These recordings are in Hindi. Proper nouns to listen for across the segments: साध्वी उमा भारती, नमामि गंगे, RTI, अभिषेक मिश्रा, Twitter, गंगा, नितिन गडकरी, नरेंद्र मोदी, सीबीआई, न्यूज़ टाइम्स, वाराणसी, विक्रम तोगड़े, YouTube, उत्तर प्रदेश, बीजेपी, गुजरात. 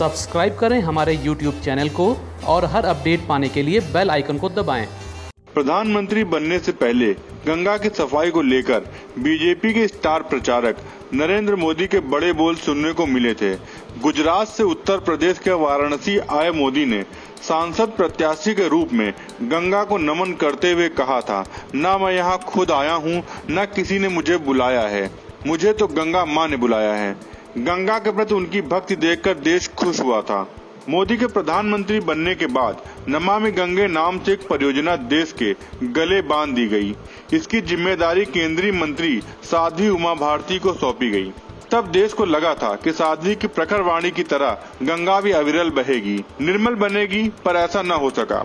सब्सक्राइब करें हमारे YouTube चैनल को और हर अपडेट पाने के लिए बेल आइकन को दबाएं। प्रधानमंत्री बनने से पहले गंगा की सफाई को लेकर बीजेपी के स्टार प्रचारक नरेंद्र मोदी के बड़े बोल सुनने को मिले थे। गुजरात से उत्तर प्रदेश के वाराणसी आए मोदी ने सांसद प्रत्याशी के रूप में गंगा को नमन करते हुए कहा था, ना मैं यहाँ खुद आया हूँ, ना किसी ने मुझे बुलाया है, मुझे तो गंगा माँ ने बुलाया है। गंगा के प्रति उनकी भक्ति देखकर देश खुश हुआ था। मोदी के प्रधानमंत्री बनने के बाद नमामि गंगे नाम से एक परियोजना देश के गले बांध दी गई। इसकी जिम्मेदारी केंद्रीय मंत्री साध्वी उमा भारती को सौंपी गई। तब देश को लगा था कि साध्वी की प्रखर वाणी की तरह गंगा भी अविरल बहेगी, निर्मल बनेगी, पर ऐसा न हो सका।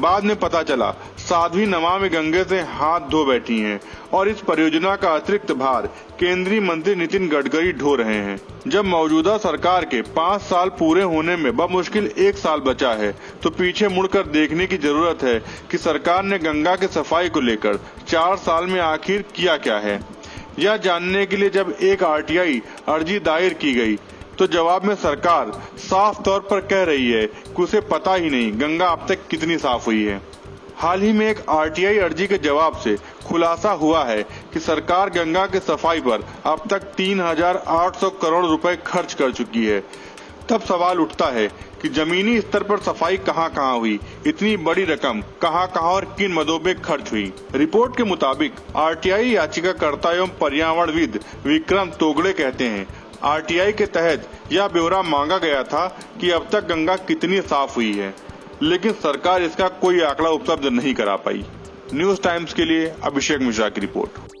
बाद में पता चला साध्वी नमामि गंगे से हाथ धो बैठी हैं और इस परियोजना का अतिरिक्त भार केंद्रीय मंत्री नितिन गडकरी ढो रहे हैं। जब मौजूदा सरकार के 5 साल पूरे होने में बमुश्किल 1 साल बचा है तो पीछे मुड़कर देखने की जरूरत है कि सरकार ने गंगा की सफाई को लेकर 4 साल में आखिर किया क्या है। यह जानने के लिए जब एक RTI अर्जी दायर की गई तो जवाब में सरकार साफ तौर पर कह रही है कि उसे पता ही नहीं गंगा अब तक कितनी साफ हुई है। हाल ही में एक RTI अर्जी के जवाब से खुलासा हुआ है कि सरकार गंगा के सफाई पर अब तक 3,800 करोड़ रुपए खर्च कर चुकी है। तब सवाल उठता है कि जमीनी स्तर पर सफाई कहां-कहां हुई, इतनी बड़ी रकम कहां-कहां और किन मदों पे खर्च हुई। रिपोर्ट के मुताबिक RTI याचिकाकर्ता एवं पर्यावरणविद विक्रम तोगड़े कहते हैं, RTI के तहत यह ब्यौरा मांगा गया था कि अब तक गंगा कितनी साफ हुई है, लेकिन सरकार इसका कोई आंकड़ा उपलब्ध नहीं करा पाई। न्यूज़ टाइम्स के लिए अभिषेक मिश्रा की रिपोर्ट।